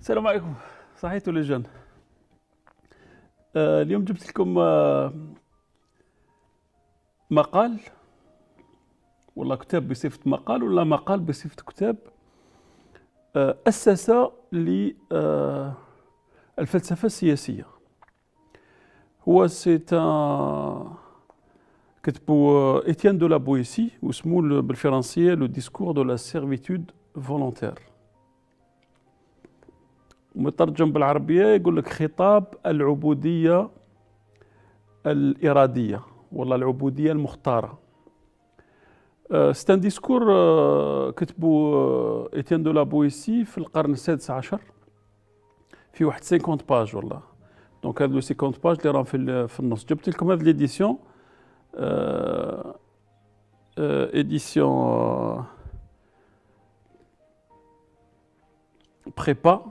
السلام عليكم. صحيتوا للجان. اليوم جبت لكم مقال ولا كتاب بصفة مقال ولا مقال بصفة كتاب أسس للفلسفة السياسية. هو كتبو إتيان دو لا بويسي واسمو بالفرنسية لو ديسكور دو لا سيرفيتود فولونتير، مترجم بالعربية يقول لك خطاب العبودية الإرادية ولا العبودية المختارة. ستان ديسكور كتبو إتيان دو لا بويسي في القرن السادس عشر في واحد 50 باج والله. دونك هاد لو 50 باج اللي راهم في النص. جبت لكم هاد ليديسيون إديسيون بريبا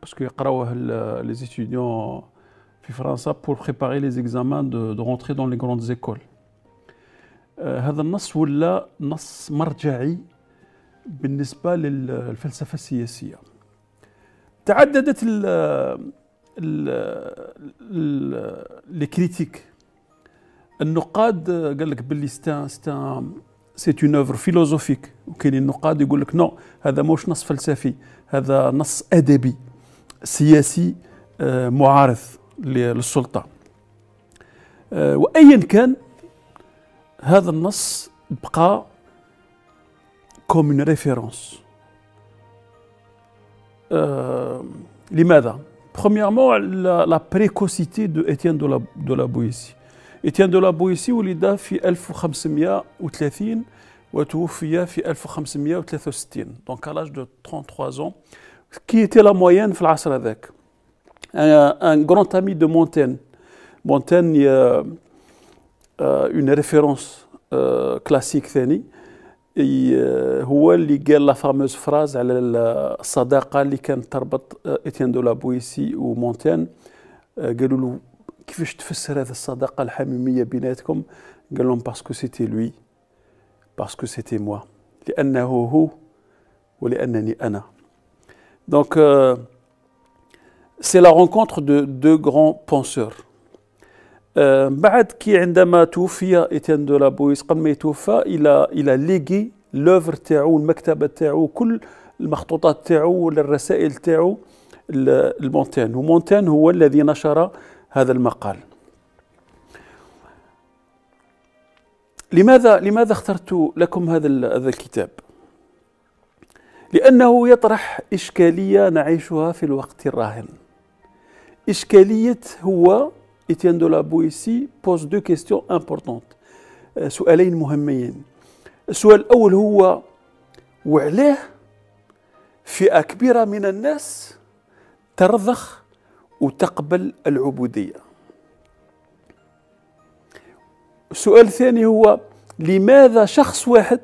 باسكو يقراوه لي ستوديون في فرنسا بور بريباري لي زيكزامان دو رونتري دون لي غروند زيكول. هذا النص ولا نص مرجعي بالنسبة للفلسفة السياسية. تعددت لي كريتيك. النقاد قال لك باللي سي اون اوفر فيلوزوفيك، وكاينين النقاد يقول لك نو هذا ماهوش نص فلسفي، هذا نص أدبي سياسي معارض للسلطة. وأيا كان هذا النص بقى كوم اون ريفيرونس. لماذا؟ بخوميامون لا بريكوسيتي دو إتيان دو لا بويسي. إتيان دو لا بويسي ولد في 1530 وتوفي في 1563، دونك à l'âge de 33 ans. qui était la moyenne في العصر هذاك. un grand ami de Montaigne. Montaigne une référence classique ثاني. هو اللي قال لا فاموز فراز على الصداقة اللي كانت تربط إتيان دو لا بويسي ومونتين. قالوا له كيفاش تفسر هذه الصداقة الحميمية بيناتكم؟ قال لهم باسكو سيتي لوي، باسكو سيتي موا، لأنه هو ولأنني أنا. Donc, c'est la rencontre de deux grands penseurs. بعد كي عندما توفي إتيان دو لا بويسي قبل ما يتوفى إلى ليغي لوفر تاعو، المكتبة تاعو، كل المخطوطات تاعو ولا الرسائل تاعو لمونتين، ومونتين هو الذي نشر هذا المقال. لماذا اخترت لكم هذا الكتاب؟ لأنه يطرح إشكالية نعيشها في الوقت الراهن. إشكالية هو إتيان دو لا بويسي pose deux questions importantes. سؤالين مهمين. السؤال الأول هو وعليه فئة كبيرة من الناس ترضخ وتقبل العبودية. السؤال الثاني هو لماذا شخص واحد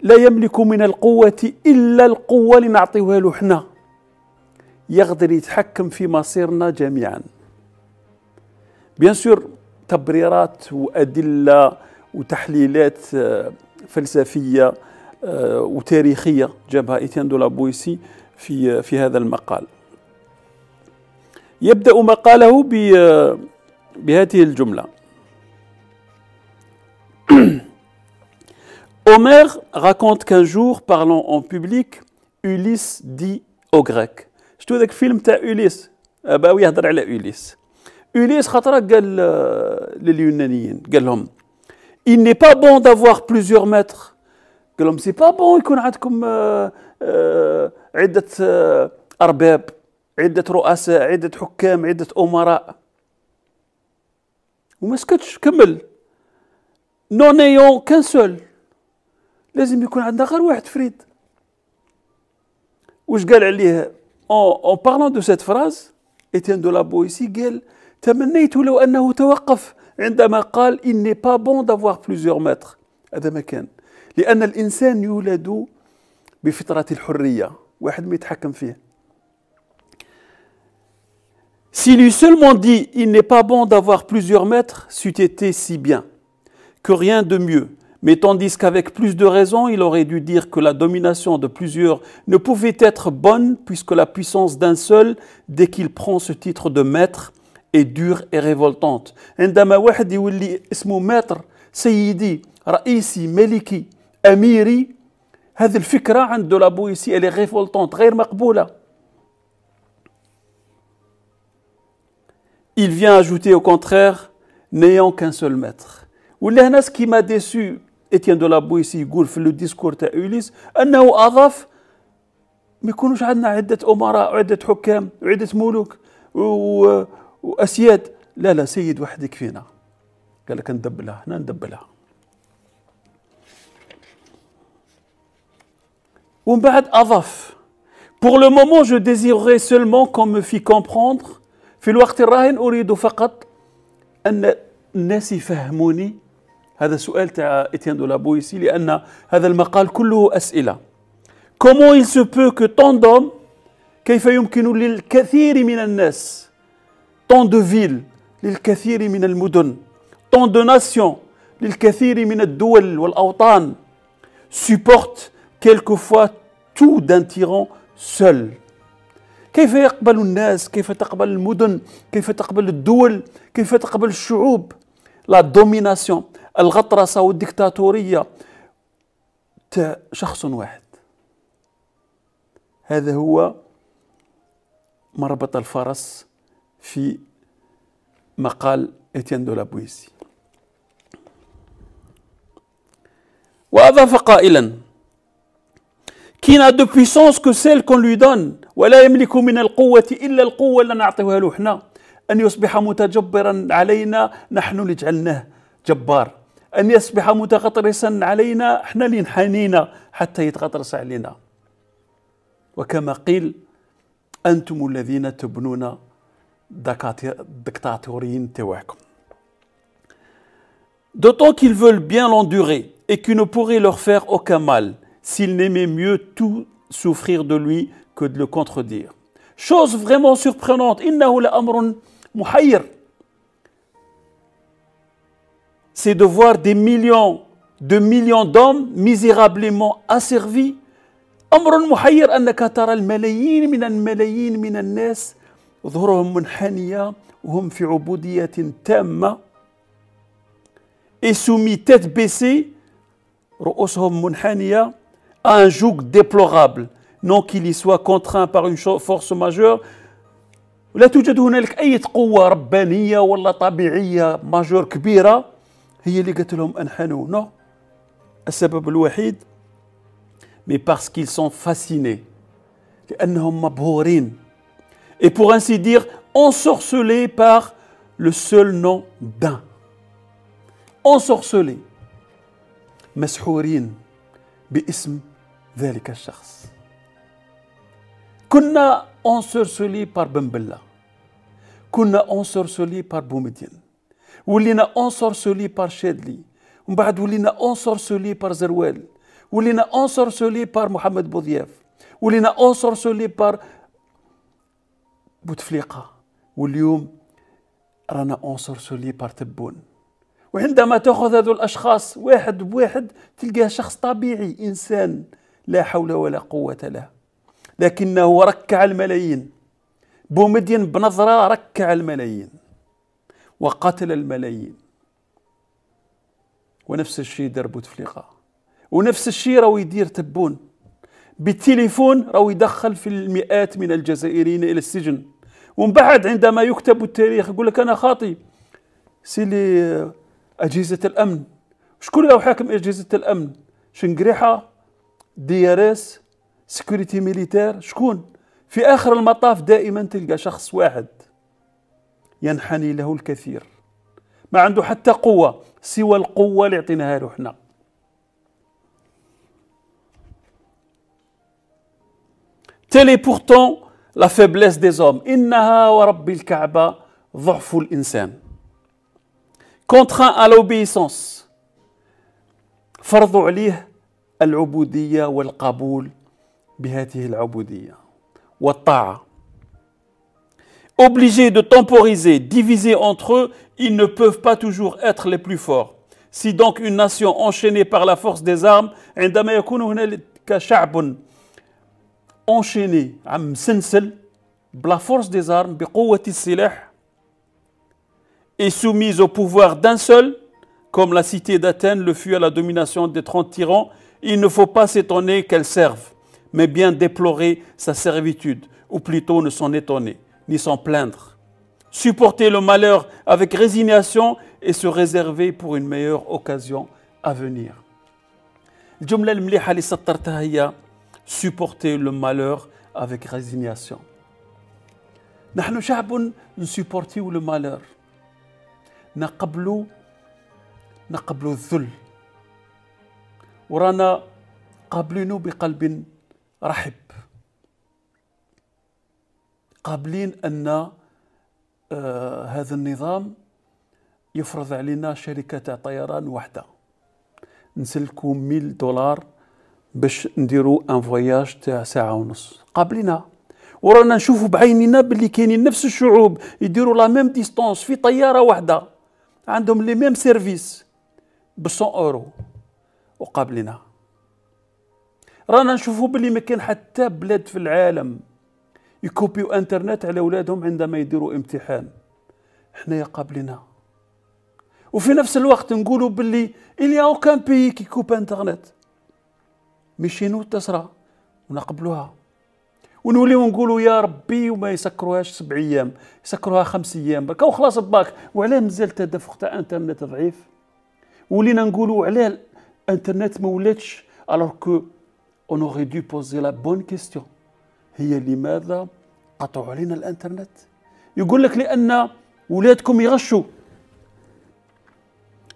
لا يملك من القوة إلا القوة اللي نعطيوها له حنا يقدر يتحكم في مصيرنا جميعا. بيان سور تبريرات وأدلة وتحليلات فلسفية وتاريخية جابها إتيان دو لا بويسي في هذا المقال. يبدأ مقاله بهذه الجملة. Homère raconte qu'un jour, parlant en public, Ulisse dit aux Grecs. Je te dis que le film de Ulisse, bah oui, il parle de Ulisse. Ulisse, il n'est pas bon d'avoir plusieurs maîtres. C'est pas bon qu'il y ait عدة أرباب، عدة رؤساء، عدة حكام، عدة أمراء. وما سكتش كمل. N'en ayant qu'un seul. لازم يكون عندنا غير واحد فريد. واش قال عليه؟ اون بارلون دو سيت فراز إتيان دو لا بويسي قال تمنيت لو انه توقف عندما قال إني با بون دافوار بليزيور ماتر. هذا ما كان، لأن الإنسان يولد بفطرة الحرية، واحد ما يتحكم فيه. Si lui seulement dit il n'est pas bon d'avoir plusieurs maîtres, c'eût été si bien que rien de mieux. Mais tandis qu'avec plus de raison, il aurait dû dire que la domination de plusieurs ne pouvait être bonne puisque la puissance d'un seul, dès qu'il prend ce titre de maître, est dure et révoltante. عندما واحد يولي اسمه ماتر، سيدي، رئيسي، ملكي، أميري، هذه الفكرة عند دولابويسي elle est révoltante، غير مقبولة. Il vient ajouter au contraire n'ayant qu'un seul maître. ولا هنا ce qui m'a déçu Étienne de la Boétie يقول في لو ديسكور تاع أوليس أنه أضاف ما يكونوش عندنا عدة أمراء وعدة حكام وعدة ملوك وأسياد، لا لا، سيد واحد يكفينا. قال لك ندبلها هنا ندبلها. ومن بعد أضاف pour le moment je désirerais seulement qu'on me fit comprendre في الوقت الراهن أريد فقط أن الناس يفهموني. هذا سؤال تاع إتيان دو لابويسي لأن هذا المقال كله أسئلة. Comment il se peut que tant d'hommes, كيف يمكن للكثير من الناس، tant de villes للكثير من المدن، tant de nations للكثير من الدول والأوطان، supportent quelquefois tout d'un tyran seul. كيف يقبل الناس، كيف تقبل المدن، كيف تقبل الدول، كيف تقبل الشعوب لا دوميناسيون، الغطرسة والديكتاتورية تاع شخص واحد. هذا هو مربط الفرس في مقال إتيان دو لابويسي. وأضاف قائلا qui n'a de puissance que celle qu'on lui donne ولا يملك من القوة إلا القوة اللي نعطيوها له حنا، أن يصبح متجبرا علينا نحن اللي جعلناه جبار، أن يصبح متغطرسا علينا احنا اللي نحنينا حتى يتغطرس علينا. وكما قيل أنتم الذين تبنون الدكتاتوريين تاعكم. D'autant qu'ils veulent bien l'endurer et qu'ils ne pourraient leur faire aucun mal s'ils n'aimaient mieux tout souffrir de lui que de le contredire. Chose vraiment surprenante, إنه لأمر محير. C'est de voir des millions de millions d'hommes misérablement asservis. أمر محير أنك ترى الملايين من الملايين من الناس ظهورهم منحنية وهم في عبودية تامة et soumis tête baissée, رؤوسهم منحنية à un joug déplorable. Non qu'il y soit contraint par une force majeure. لا توجد هنالك أي قوة ربانية ولا طبيعية ماجور كبيرة هي اللي قالت لهم أنحنوا. نو، السبب الوحيد mais parce qu'ils sont fascinés لأنهم مبهورين et pour ainsi dire ensorcelés par le seul nom d'un. ensorcelés مسحورين باسم ذلك الشخص. كنا انسرسلي بار بن بلا، كنا انسرسلي بار بومدين، ولينا انسرسلي بار شادلي، ومن بعد ولينا انسرسلي بار زروال، ولينا انسرسلي بار محمد بوضياف، ولينا انسرسلي بار بوتفليقة، واليوم رانا انسرسلي بار تبون. وعندما تاخذ هذو الاشخاص واحد بواحد تلقاه شخص طبيعي، انسان لا حول ولا قوة له، لكنه ركع الملايين. بومدين بنظرة ركع الملايين وقتل الملايين. ونفس الشيء دار بوتفليقة، ونفس الشيء راهو يدير تبون. بالتليفون راهو يدخل في المئات من الجزائريين إلى السجن. ومن بعد عندما يكتب التاريخ يقول لك أنا خاطي سي لي أجهزة الأمن. شكون راهو حاكم أجهزة الأمن؟ شنقريحة، DRS، سيكوريتي ميليتير، شكون؟ في آخر المطاف دائما تلقى شخص واحد ينحني له الكثير، ما عنده حتى قوة سوى القوة اللي عطيناها له حنا. Telle est pourtant la faiblesse des hommes. إنها ورب الكعبة ضعف الإنسان. Contraint à l'obéissance. فرضوا عليه العبودية والقبول بهذه العبودية والطاعة. Obligés de temporiser, divisés entre eux, ils ne peuvent pas toujours être les plus forts. Si donc une nation enchaînée par la force des armes, عندما يكون هناك شعب enchaîné, مسنسل, بلا force des armes, بقوة السلاح, est soumise au pouvoir d'un seul, comme la cité d'Athènes le fut à la domination des 30 tyrans, il ne faut pas s'étonner qu'elle serve, mais bien déplorer sa servitude, ou plutôt ne s'en étonner, ni s'en plaindre. Supporter le malheur avec résignation et se réserver pour une meilleure occasion à venir. الجملة المليحة اللي سطرتها هي supporter le malheur avec résignation. نحن شعب نسupportiو le malheur. نقبلو الذل ورانا قابلينه بقلب رحب، قابلين أن هذا النظام يفرض علينا شركة تاع طيران وحدة، نسلكو $1000 باش نديرو ان فواياج تاع ساعة ونص، قابلينها ورانا نشوفو بعينينا باللي كاينين نفس الشعوب يديرو لا ميم ديستونس في طيارة وحدة، عندهم لي ميم سيرفيس ب100 €، وقابلينها. رانا نشوفو باللي ما كاين حتى بلاد في العالم يكوبيو انترنت على اولادهم عندما يديروا امتحان، حنايا قابلينها. وفي نفس الوقت نقولوا باللي إلي أو كان بيي كيكوب انترنت مشينو تسرى ونقبلوها، ونوليو نقولوا يا ربي وما يسكروهاش 7 أيام، يسكروها 5 أيام برك وخلاص باك. وعلاه مازال التدفق تاع انترنت ضعيف؟ ولينا نقولوا علاه الانترنت ما ولاتش، الوغ كو on aurait dû poser la bonne question. هي لماذا قطعوا علينا الانترنت؟ يقول لك لأن ولادكم يغشوا.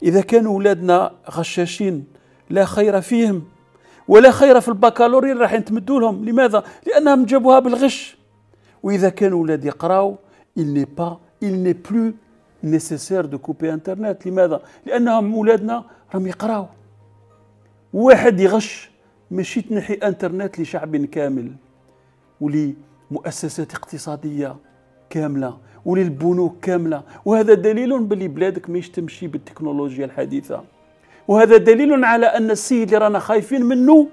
إذا كانوا ولادنا غشاشين لا خير فيهم ولا خير في البكالوريا راح نتمدوا لهم. لماذا؟ لأنهم جابوها بالغش. وإذا كانوا ولاد يقراوا il n'est plus nécessaire de couper انترنت. لماذا؟ لأنهم ولادنا راهم يقراوا. واحد يغش ماشي تنحي انترنت لشعب كامل ولمؤسسات اقتصادية كاملة وللبنوك كاملة. وهذا دليل باللي بلادك ماهيش تمشي بالتكنولوجيا الحديثة، وهذا دليل على أن السيد اللي رانا خايفين منه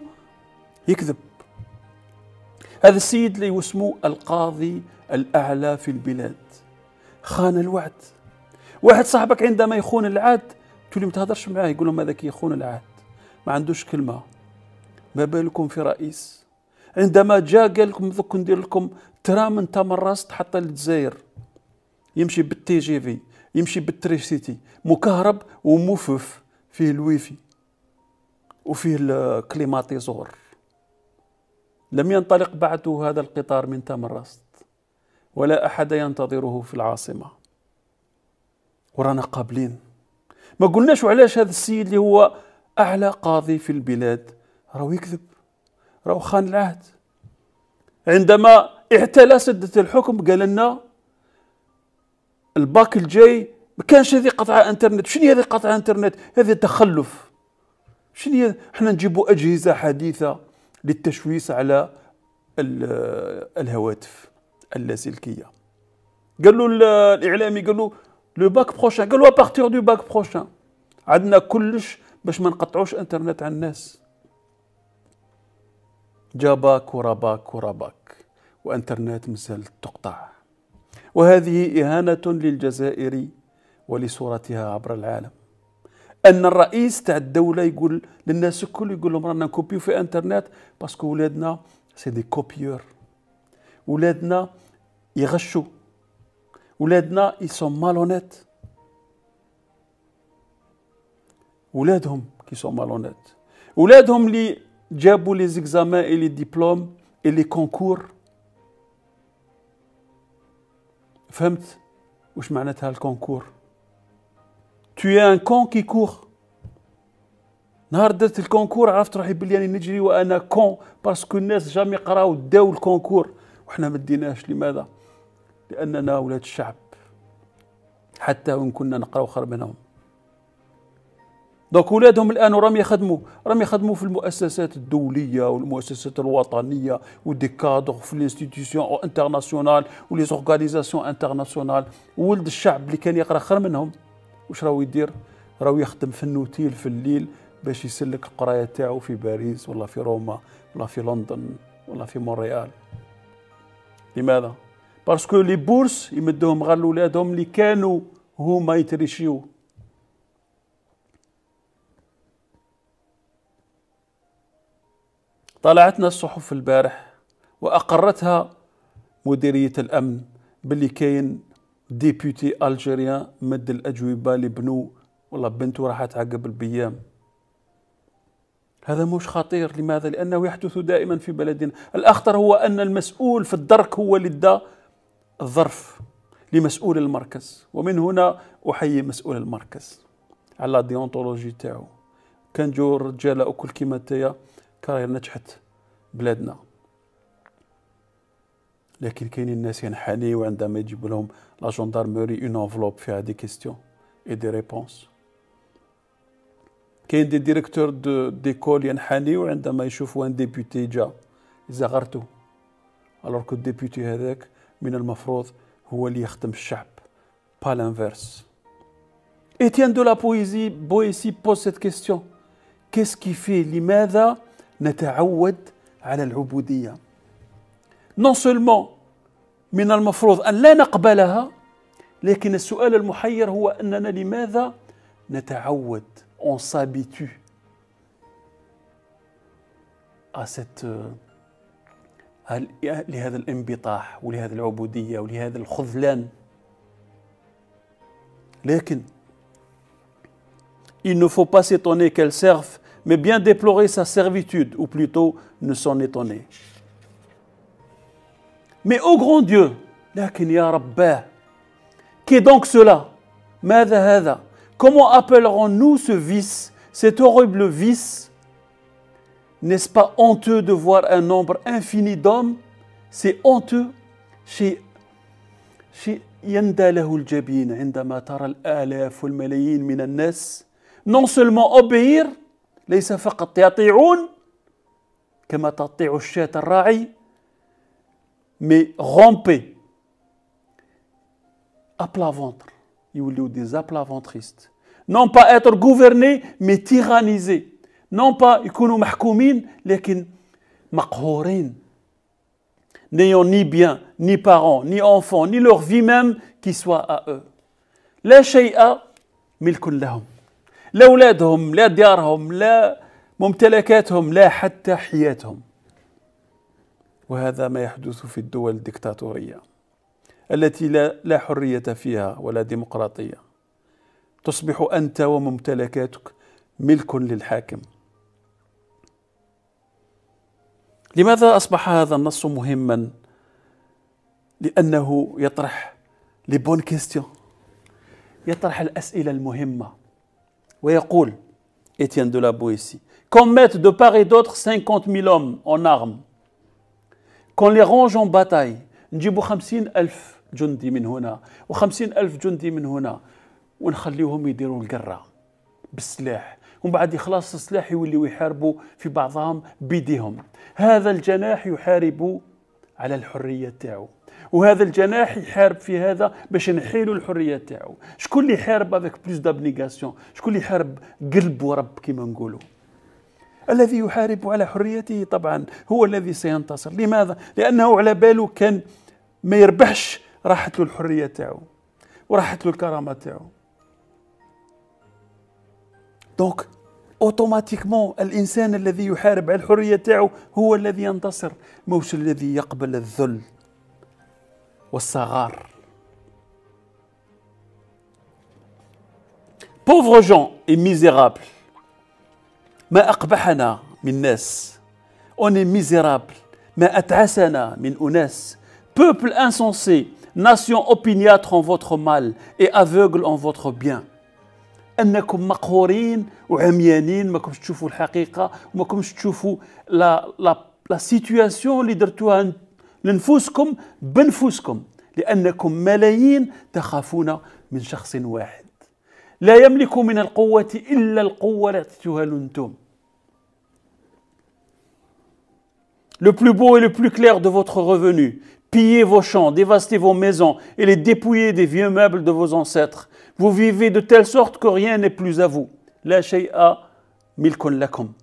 يكذب. هذا السيد اللي يسموه القاضي الأعلى في البلاد خان الوعد. واحد صاحبك عندما يخون العهد تولي ما تهضرش معاه، يقول لهم هذاك يخون العهد ما عندوش كلمة، ما بالكم في رئيس. عندما جاء قال لكم دوك ندير لكم ترام انت من راست حتى للجزائر، يمشي بالتي جي في، يمشي بالتريسيتي، مكهرب وموفف، فيه الويفي وفيه الكليماتيزور. لم ينطلق بعد هذا القطار من تمن راست ولا أحد ينتظره في العاصمة، ورانا قابلين. ما قلناش علاش هذا السيد اللي هو أعلى قاضي في البلاد راهو يكذب، راهو خان العهد. عندما اعتلى سدة الحكم قال لنا الباك الجاي ما كانش هذه قطعة انترنت. شنو هذه قطعة انترنت؟ هذا تخلف. شنو حنا نجيبوا أجهزة حديثة للتشويش على الهواتف اللاسلكية. قال له الإعلامي، قال له لو باك بروشان، قال له أبارتيغ دو باك بروشان عندنا كلش باش ما نقطعوش انترنت على الناس. جاباك وراباك وراباك وانترنت مازال تقطع. وهذه إهانة للجزائر ولصورتها عبر العالم. أن الرئيس تاع الدولة يقول للناس الكل، يقول لهم رانا نكوبيو في انترنت باسكو ولادنا سي دي كوبيور، ولادنا يغشوا، ولادنا يسون مالونيت. ولادهم كي سون مالونيت، ولادهم اللي جابوا لي زيكزامان اي لي ديبلوم اي لي كونكور. فهمت واش معناتها الكونكور؟ تو اي ان كون كي كور. نهار درت الكونكور عرفت روحي بلي راني نجري وانا كون، باسكو الناس جامي قراو داو الكونكور وحنا ما ديناش. لماذا؟ لاننا ولاد الشعب حتى وان كنا نقراو خير منهم. دونك ولادهم الان راهم يخدموا في المؤسسات الدوليه والمؤسسات الوطنيه ودي كادر في الانستيتيسيون انترناسيونال ولي زورغانيزاسيون انترناسيونال. ولد الشعب اللي كان يقرا خير منهم واش راهو يدير؟ راهو يخدم في النوتيل في الليل باش يسلك القرايه تاعو في باريس ولا في روما ولا في لندن ولا في مونريال. لماذا؟ باسكو لي بورس يمدوهم غير لولادهم اللي كانوا هما يتريشيو. طلعتنا الصحف البارح واقرتها مديريه الامن باللي كاين ديبوتي الجيريان مد الاجوبه لبنو والله بنته راح تعقب البيام. هذا مش خطير، لماذا؟ لانه يحدث دائما في بلدنا. الاخطر هو ان المسؤول في الدرك هو اللي ادى الظرف لمسؤول المركز، ومن هنا احيي مسؤول المركز على الديونتولوجي تاعو. كان جو الرجاله اكل كيما تايا كراهي نجحت بلادنا، لكن كاينين الناس ينحني وعندما يجيب لهم لا جوندارموري اون انفلوب فيها دي كيستيون اي دي ريبونس. كاين دي ديريكتور دو ديكول ينحنيو عندما يشوفوا وان ديبوتي جا يزغرتو، الوغ كو الديبوتي هذاك من المفروض هو اللي يخدم الشعب با لانفيرس. إتيان دو لا بويسي بوز سيت كيستيون كيسكي في، لماذا نتعود على العبودية؟ نون سولمون من المفروض أن لا نقبلها، لكن السؤال المحير هو أننا لماذا نتعود on s'habitue à cette لهذا الانبطاح ولهذا العبودية ولهذا الخذلان. لكن il ne faut pas s'étonner qu'elle serve mais bien déplorer sa servitude ou plutôt ne s'en étonner. Mais ô grand Dieu, لكن يا رباه, qu'est donc cela? ماذا هذا؟ Comment appellerons-nous ce vice, cet horrible vice? N'est-ce pas honteux de voir un nombre infini d'hommes? C'est honteux. Non seulement obéir, mais ramper à plat ventre. يوليو دي ابلافونتريست، نون با اتر غوفرني مي تيرانيزي، نون با يكونوا محكومين لكن مقهورين. نيون ني بيان ني بارون ني انفون ني لور في ميم كي سوا ا لا شيء ملك لهم، لا اولادهم لا ديارهم لا ممتلكاتهم لا حتى حياتهم. وهذا ما يحدث في الدول الدكتاتورية التي لا حرية فيها ولا ديمقراطية. تصبح أنت وممتلكاتك ملك للحاكم. لماذا أصبح هذا النص مهما؟ لأنه يطرح لي بون كيستيون، يطرح الأسئلة المهمة. ويقول إتيان دو لا بويسي: qu'on mette de part et d'autre 50,000 hommes en armes, qu'on les range en bataille. نجيبوا 50,000 جندي من هنا و50,000 جندي من هنا ونخليهم يديروا القرة بالسلاح، ومن بعد يخلص السلاح يوليوا يحاربوا في بعضهم بيديهم. هذا الجناح يحارب على الحرية تاعو، وهذا الجناح يحارب في هذا باش نحيلوا الحرية تاعو. شكون اللي يحارب افيك بلوس دابنيغاسيون؟ شكون اللي يحارب قلب ورب كيما نقولوا؟ الذي يحارب على حريته طبعا هو الذي سينتصر. لماذا؟ لأنه على باله كان ما يربحش راحت له الحرية تاعو وراحت له الكرامة تاعو. دونك اوتوماتيكمون الإنسان الذي يحارب على الحرية تاعو هو الذي ينتصر، موش الذي يقبل الذل والصغار. Pauvres gens et misérables. ما أقبحنا من ناس. On est misérable. ما أتعسنا من أناس. Peuple insensé, nation opiniâtre en votre mal et aveugle en votre bien. أنكم مقهورين وعميانين، ماكمش تشوفوا الحقيقة وماكمش تشوفوا لا سيتياسيون اللي درتوها لنفوسكم بنفوسكم، لأنكم ملايين تخافون من شخص واحد. لا يملك من القوة إلا القوة التي تهلنتم. Le plus beau et le plus clair de votre revenu. Pillez vos champs, dévastez vos maisons et les dépouillez des vieux meubles de vos ancêtres. Vous vivez de telle sorte que rien n'est plus à vous. La shay'a milkun lakum.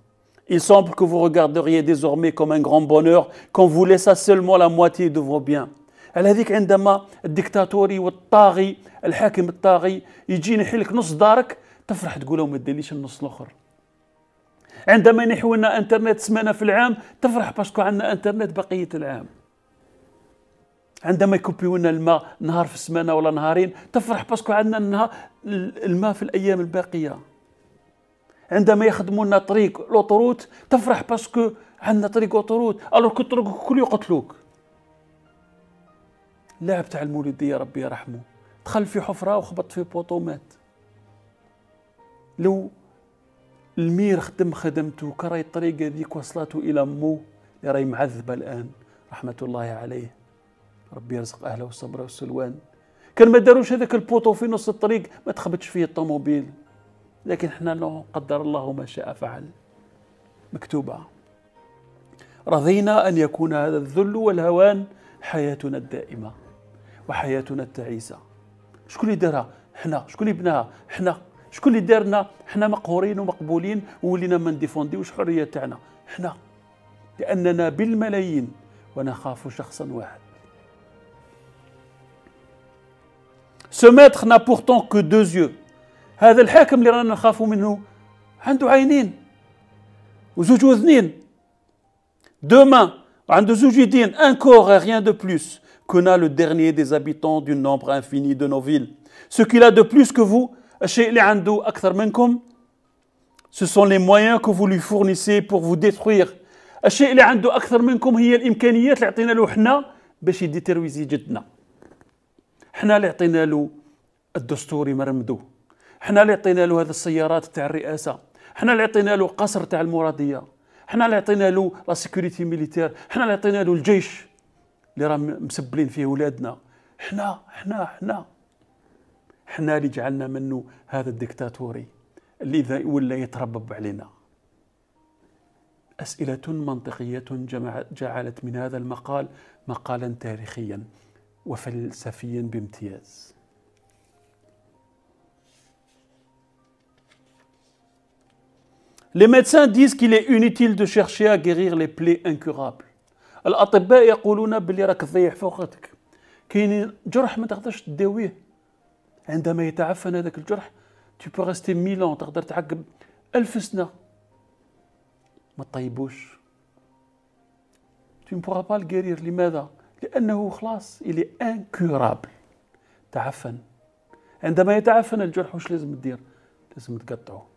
Il semble que vous regarderiez désormais comme un grand bonheur qu'on vous laissa seulement la moitié de vos biens. على هذيك عندما الديكتاتوري والطاغي الحاكم الطاغي يجي ينحي لك نص دارك تفرح تقول له ما داليش النص الاخر. عندما ينحيو لنا انترنت سمانه في العام تفرح باسكو عندنا انترنت بقيه العام. عندما يكوبيو لنا الماء نهار في السمانه ولا نهارين تفرح باسكو عندنا الماء في الايام الباقيه. عندما يخدموا لنا طريق لوطروت تفرح باسكو عندنا طريق اوتروت الو كطرق كل يقتلوك. اللاعب تاع المولودية يا ربي يرحمه دخل في حفرة وخبط في بوطو مات. لو المير خدم خدمته كراي الطريقة هذيك وصلته إلى مو اللي راهي معذبة الآن رحمة الله عليه ربي يرزق أهله الصبر والسلوان. كان ما داروش هذاك البوطو في نص الطريق ما تخبطش فيه الطوموبيل، لكن حنا لو قدر الله ما شاء فعل مكتوبة. رضينا أن يكون هذا الذل والهوان حياتنا الدائمة وحياتنا التعيسة. شكون اللي دارها؟ حنا. شكون اللي بناها؟ حنا. شكون اللي دارنا؟ حنا مقهورين ومقبولين وولينا ما نديفونديوش الحرية تاعنا، حنا. لأننا بالملايين ونخاف شخصا واحد. Ce maître n'a pourtant que deux yeux. هذا الحاكم اللي رانا نخافو منه عنده عينين وزوج وذنين. Deux mains. وعنده زوج يدين. Un corps et rien de plus. Que n'a le dernier des habitants d'un nombre infini de nos villes. Ce qu'il a de plus que vous, ce sont les moyens que vous lui fournissez pour vous détruire. حنا اللي عطينا له لا سيكوريتي ميليتير، حنا اللي عطينا له الجيش اللي راه مسبلين فيه ولادنا، حنا حنا حنا حنا اللي جعلنا منه هذا الديكتاتوري اللي ولا يتربب علينا. أسئلة منطقية جعلت من هذا المقال مقالا تاريخيا وفلسفيا بامتياز. Les médecins disent qu'il est inutile de chercher à guérir les plaies incurables. الأطباء يقولون بلي راك تضيع فوقتك. كاين جرح ما تقدرش تداويه. عندما يتعفن هذاك الجرح tu peux rester 1000 ans تقدر تعقب 1000 سنة. ما تطيبوش. tu ne pourras pas le guérir. لماذا؟ لأنه خلاص il est incurable. تعفن. عندما يتعفن الجرح واش لازم تدير؟ لازم تقطعه.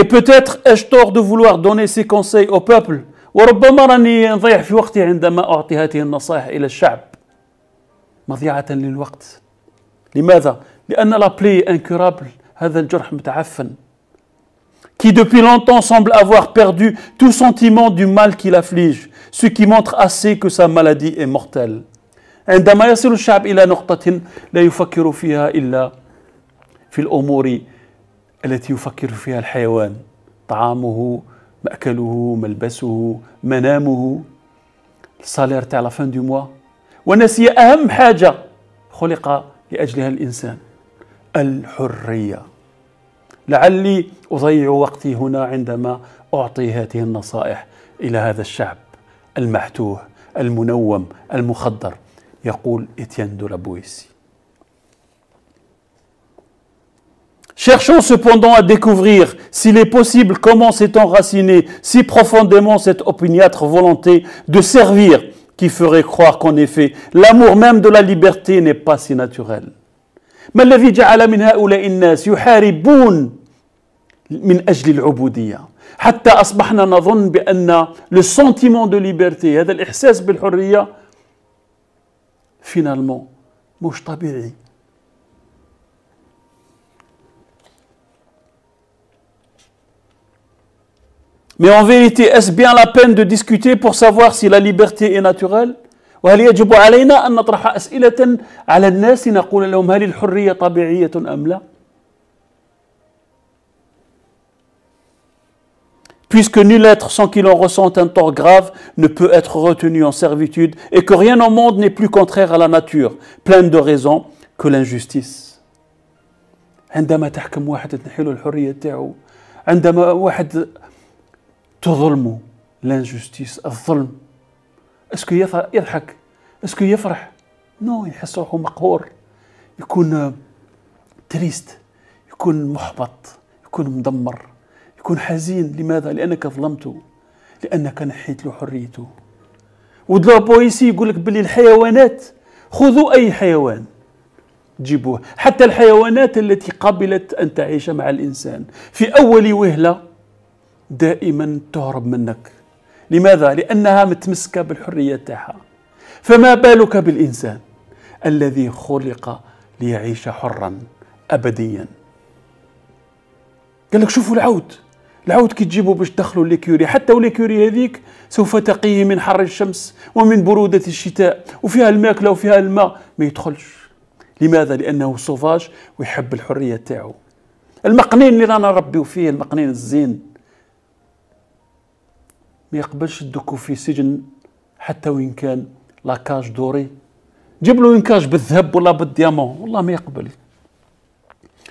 Et peut-être ai-je tort de vouloir donner ces conseils au peuple. وربما راني نضيع في وقتي عندما أعطي هذه النصائح إلى الشعب. مضيعة للوقت. لماذا؟ لأن la plaie incurable, هذا الجرح متعفن. Qui depuis longtemps semble avoir perdu tout sentiment du mal qu'il afflige, ce qui montre assez que sa maladie est mortelle. عندما يصل الشعب إلى نقطة لا يفكر فيها إلا في الأمور التي يفكر فيها الحيوان، طعامه، مأكله، ملبسه، منامه، السالير تاع لا فان دو موا، ونسي أهم حاجة خلق لأجلها الإنسان، الحرية. لعلي أضيع وقتي هنا عندما أعطي هذه النصائح إلى هذا الشعب المحتوه، المنوم، المخدر، يقول إتيان دو لا بويسي. Cherchons cependant à découvrir, s'il est possible, comment s'est enracinée si profondément cette opiniâtre volonté de servir qui ferait croire qu'en effet, l'amour même de la liberté n'est pas si naturel. ما الذي جعل من هؤلاء الناس يحاربون من أجل العبودية حتى أصبحنا نظن بأن le sentiment de liberté, هذا الإحساس بالحرية finalement مش طبيعي. Mais en vérité, est-ce bien la peine de discuter pour savoir si la liberté est naturelle وهل يجب علينا أن نطرح أسئلة على الناس نقول لهم هل الحرية طبيعية أم لا؟ Puisque nul être sans qu'il en ressente un tort grave ne peut être retenu en servitude et que rien au monde n'est plus contraire à la nature, pleine de raison, que l'injustice. عندما تحكم واحد تنحيله الحرية تاعو، عندما واحد تظلمه l'injustice الظلم، اسكو يضحك؟ اسكو يفرح؟ نو، يحس روحه مقهور، يكون تريست، يكون محبط، يكون مدمر، يكون حزين. لماذا؟ لأنك ظلمته، لأنك نحيت له حريته. ود لا بويسي يقول لك باللي الحيوانات، خذوا أي حيوان جيبوه، حتى الحيوانات التي قبلت أن تعيش مع الإنسان في أول وهلة دائما تهرب منك. لماذا؟ لأنها متمسكة بالحرية تاعها. فما بالك بالإنسان الذي خلق ليعيش حرا أبديا. قال لك شوفوا العود، العود كي تجيبوا باش تدخلوا ليكوري، حتى وليكوري هذيك سوف تقيه من حر الشمس ومن برودة الشتاء، وفيها الماكلة وفيها الماء، ما يدخلش. لماذا؟ لأنه سوفاج ويحب الحرية تاعو. المقنين اللي رانا نربيو فيه، المقنين الزين، ما يقبلش تدكو في سجن حتى وإن كان لاكاج دوري. جيب له انكاج بالذهب ولا بالديامون، والله ما يقبل.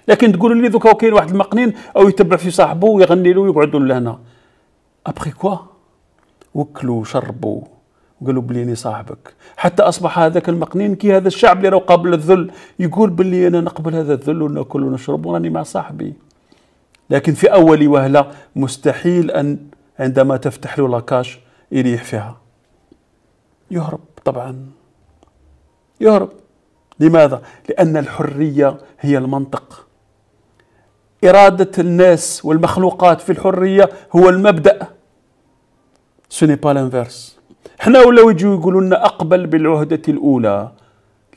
لكن تقولوا لي دوكا كاين واحد المقنين أو يتبع في صاحبه ويغني له ويقعدوا لهنا. أبخي كوا؟ وكلوا وشربوا وقالوا بليني صاحبك، حتى أصبح هذاك المقنين كي هذا الشعب اللي راه قابل الذل، يقول باللي أنا نقبل هذا الذل وناكل ونشرب وراني مع صاحبي. لكن في أول وهلة مستحيل أن عندما تفتح له لاكاش يريح فيها، يهرب طبعا، يهرب. لماذا؟ لأن الحرية هي المنطق. إرادة الناس والمخلوقات في الحرية هو المبدأ، ce n'est pas l'inverse. حنا ولاو يجيو يقولوا لنا أقبل بالعهدة الأولى،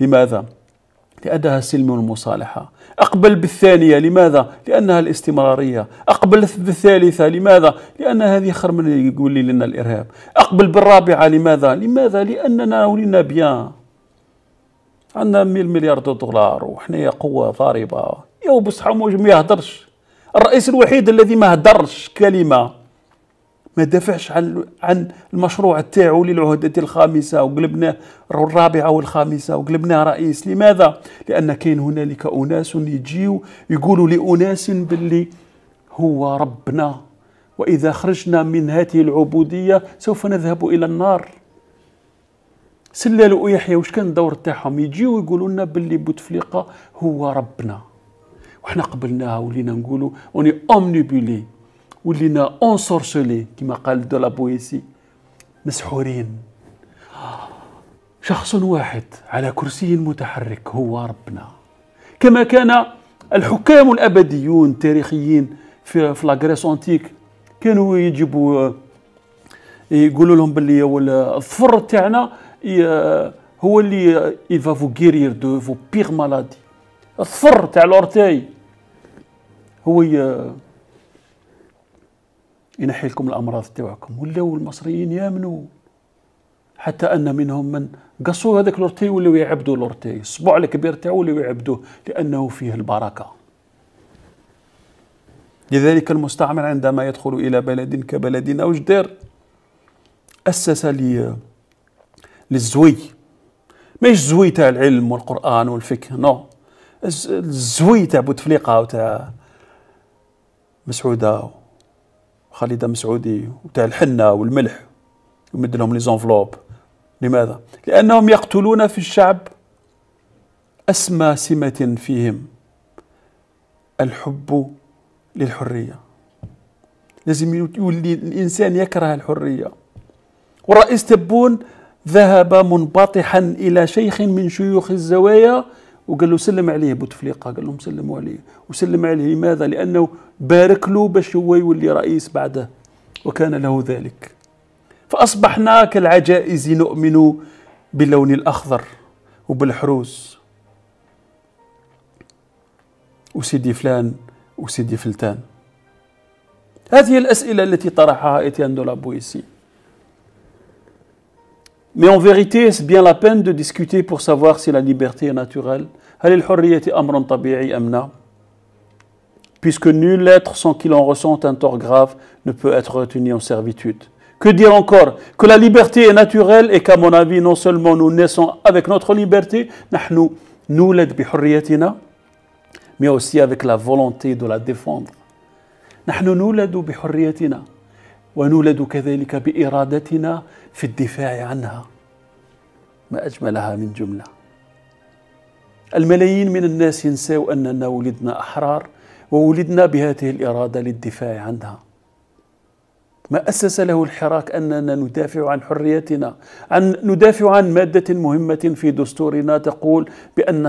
لماذا؟ لأنها السلم والمصالحة. أقبل بالثانية، لماذا؟ لأنها الاستمرارية. أقبل بالثالثة، لماذا؟ لأن هذه خير من يقول لي لنا الإرهاب. أقبل بالرابعة، لماذا؟ لأننا ولينا بيان، عندنا 100 مليار دولار وحنا قوة ضاربة. يا بصح ما يهدرش، الرئيس الوحيد الذي ما هدرش كلمة، ما دافعش عن المشروع تاعو للعهدة الخامسة وقلبناه الرابعة والخامسة وقلبناه رئيس. لماذا؟ لأن كاين هنالك أناس يجيو يقولوا لأناس باللي هو ربنا، وإذا خرجنا من هذه العبودية سوف نذهب إلى النار. سلال ويحيى واش كان الدور تاعهم؟ يجيو يقولوا لنا باللي بوتفليقة هو ربنا، وحنا قبلناها ولينا نقولوا اوني اومنيبيلي، ولينا انسورسولي كما قال دو لا بويسي، مسحورين. شخص واحد على كرسي متحرك هو ربنا، كما كان الحكام الابديون التاريخيين في لاغريس انتيك، كانوا يجيبوا يقولوا لهم باللي الظفر تاعنا هو اللي il va vous guérir de vos pires maladies. الظفر تاع الأورتاي هو ينحي لكم الأمراض تاعكم. ولاو المصريين يامنوا، حتى أن منهم من قصوا هذاك الأورتاي ولاو يعبدوا الأورتاي، الصبع الكبير تاعو ولاو يعبدوه لأنه فيه البركة. لذلك المستعمر عندما يدخل إلى بلد كبلدنا وجدير أسس للزوي، ماهيش زوي تاع العلم والقرآن والفقه، نو، الزوي تاع بوتفليقة وتاع مسعودة وخالدة مسعودي وتاع الحنة والملح، يمد لهم لي زونفلوب. لماذا؟ لأنهم يقتلون في الشعب أسمى سمة فيهم، الحب للحرية. لازم يولي الإنسان يكره الحرية. والرئيس تبون ذهب منبطحا إلى شيخ من شيوخ الزوايا وقال له سلم عليه بوتفليقة، قال لهم سلموا عليه، وسلم عليه. لماذا؟ لأنه بارك له باش هو يولي رئيس بعده، وكان له ذلك. فأصبحنا كالعجائز نؤمن باللون الأخضر وبالحروس وسيدي فلان وسيدي فلتان. هذه الأسئلة التي طرحها إتيان دو لا بويسي. Mais en vérité, est-ce bien la peine de discuter pour savoir si la liberté est naturelle? Puisque nul être sans qu'il en ressente un tort grave ne peut être retenu en servitude. Que dire encore? Que la liberté est naturelle et qu'à mon avis, non seulement nous naissons avec notre liberté, mais aussi avec la volonté de la défendre. ونولد كذلك بإرادتنا في الدفاع عنها. ما أجملها من جملة. الملايين من الناس ينسوا أننا ولدنا أحرار وولدنا بهذه الإرادة للدفاع عنها. ما أسس له الحراك أننا ندافع عن حريتنا، ندافع عن مادة مهمة في دستورنا تقول بأن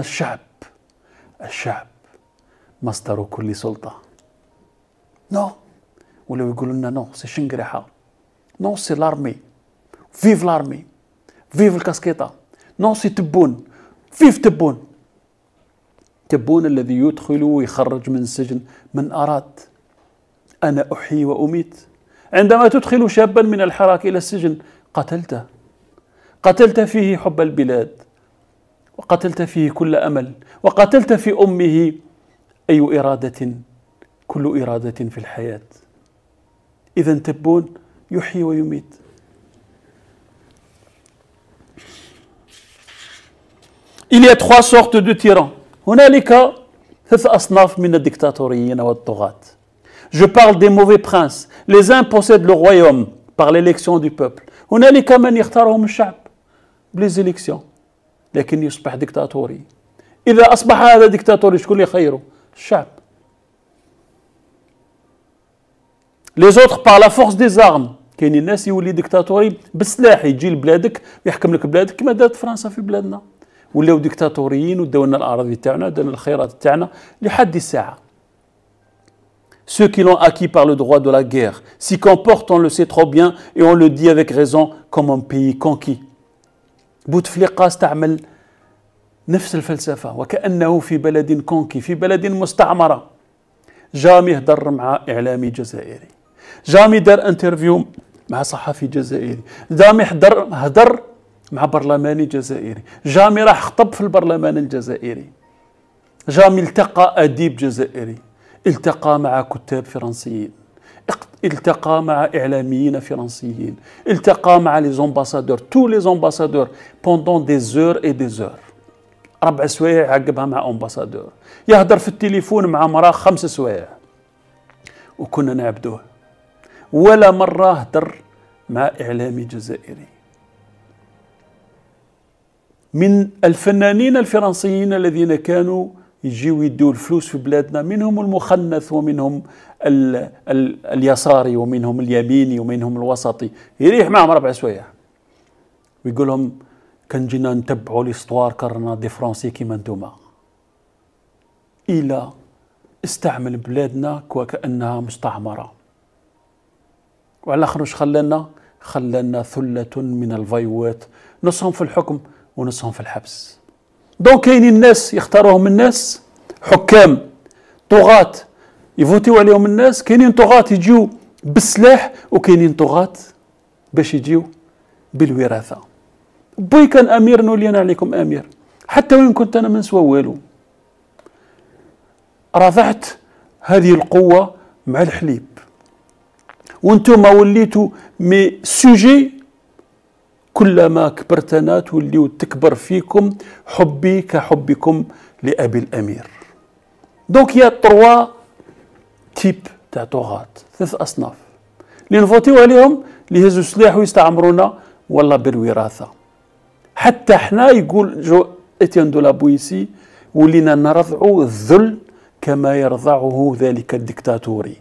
الشعب مصدر كل سلطة. نو. ولو يقولوا لنا نو سي شنقريحة، نو سي لارمي، فيف لارمي، فيف الكاسكيطة، نو سي تبون، فيف تبون. تبون الذي يدخل ويخرج من السجن من أراد. أنا أحيي وأميت. عندما تدخل شابا من الحراك إلى السجن قتلته. قتلت فيه حب البلاد، وقتلت فيه كل أمل، وقتلت في أمه أي إرادة، كل إرادة في الحياة. إذا تبون يحيي ويميت. Il y a trois sortes de tyrans. هنالك ثلاث أصناف من الدكتاتوريين والطغاة. Je parle des mauvais princes. Les uns possèdent le royaume par l'élection du peuple. هنالك من يختارهم الشعب بالإلكشن لكن يصبح دكتاتوري. إذا أصبح هذا دكتاتوري شكون اللي خيره؟ الشعب. Les autres par la force des armes. كاينين الناس يولي ديكتاتوري بالسلاح، يجي لبلادك ويحكم لك بلادك كما دارت فرنسا في بلادنا. ولاو ديكتاتوريين وداو لنا الاراضي تاعنا، داو لنا الخيرات تاعنا لحد الساعه. Ceux qui l'ont acquis par le droit de la guerre s'y comportent, on le sait trop bien et on le dit avec raison, comme un pays conquis. بوتفليقه استعمل نفس الفلسفه وكانه في بلد كونكي، في بلد مستعمره. جامي هضر مع اعلامي جزائري. جامي دار انترفيو مع صحفي جزائري، جامي هدر مع برلماني جزائري، جامي راح خطب في البرلمان الجزائري، جامي التقى أديب جزائري، التقى مع كتاب فرنسيين، التقى مع إعلاميين فرنسيين، التقى مع لي زومباسادور، تو لي زومباسادور، بوندون دي زور إي دي زور، ربع سوايع عقبها مع أمباسادور، يهدر في التليفون مع مراه 5 سوايع، وكنا نعبدوه. ولا مرة هدر مع إعلامي جزائري. من الفنانين الفرنسيين الذين كانوا يجيو يدوا الفلوس في بلادنا، منهم المخنث ومنهم اليساري ومنهم اليميني ومنهم الوسطي، يريح معهم 4 سوايع ويقول لهم كان جينا نتبعوا ليستوار كرنا دي فرونسي كيما نتوما. إلا استعمل بلادنا وكأنها مستعمرة. وعلى الاخر واش خلانا؟ خلانا ثلة من الفيوات، نصهم في الحكم ونصهم في الحبس. دونك كاينين الناس يختاروهم الناس، حكام طغاة يفوتيو عليهم الناس، كاينين طغاة يجيو بالسلاح وكاينين طغاة باش يجيو بالوراثة. بوي كان امير نولي انا عليكم امير، حتى وين كنت انا ما نسوى والو. رفعت هذه القوة مع الحليب. وانتوما وليتوا مي سوجي، كلما كبرت انا توليو تكبر فيكم حبي كحبكم لابي الامير. دونك يا 3 تيب تاع طغاة، 3 اصناف اللي نفوتيو عليهم، اللي يهزوا السلاح ويستعمرونا والله بالوراثه. حتى حنا يقول إتيان دو لا بويسي ولينا نرضعوا الذل كما يرضعه ذلك الدكتاتوري.